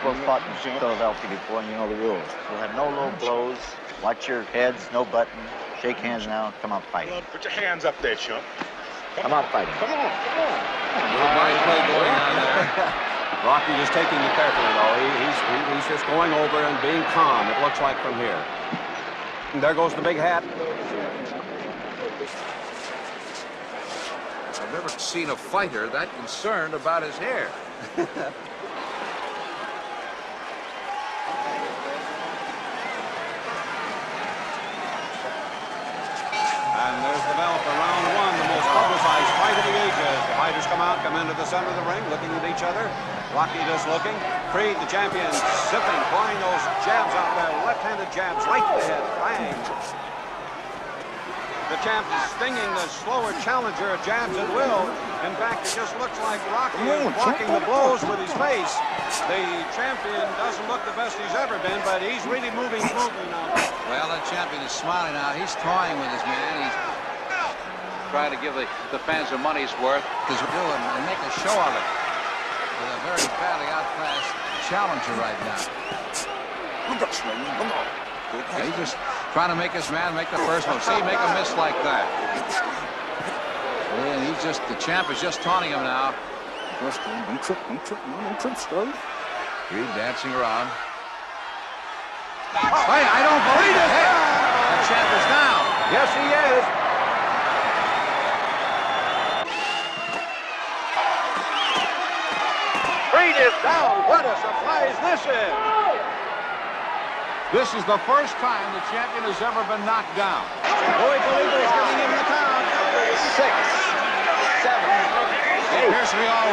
close fought in Philadelphia before, and you know the rules. You'll have no low blows, watch your heads, no button, shake hands now, come out fighting. Put your hands up there, Chuck. Come out fighting. Come on, come on. Little mind play going on there. Rocky is taking it carefully, though. He's just going over and being calm, it looks like, from here. And there goes the big hat. I've never seen a fighter that concerned about his hair. And there's the bell for round one, the most publicized fight of the ages. The fighters come out, come into the center of the ring, looking at each other. Rocky just looking. Creed, the champion, sipping, pouring those jabs out there, left-handed jabs right to the head. Bang. The champ is stinging the slower challenger jabs at will. In fact, it just looks like Rocky is blocking the blows with his face. The champion doesn't look the best he's ever been, but he's really moving smoothly now. Well, that champion is smiling now. He's toying with his man. He's trying to give the fans their money's worth, because we do, and make a show of it. With a very badly outclassed challenger right now. Yeah, he's just trying to make his man make the first one. See, make a miss like that. And he's just, the champ is just taunting him now. Creed dancing around. Wait, I don't believe it. Hey, the champ is down. Yes, he is. Is down. What a surprise this is! This is the first time the champion has ever been knocked down. Roy Bolívar is giving him the count. 6, 7, 8. Here's Real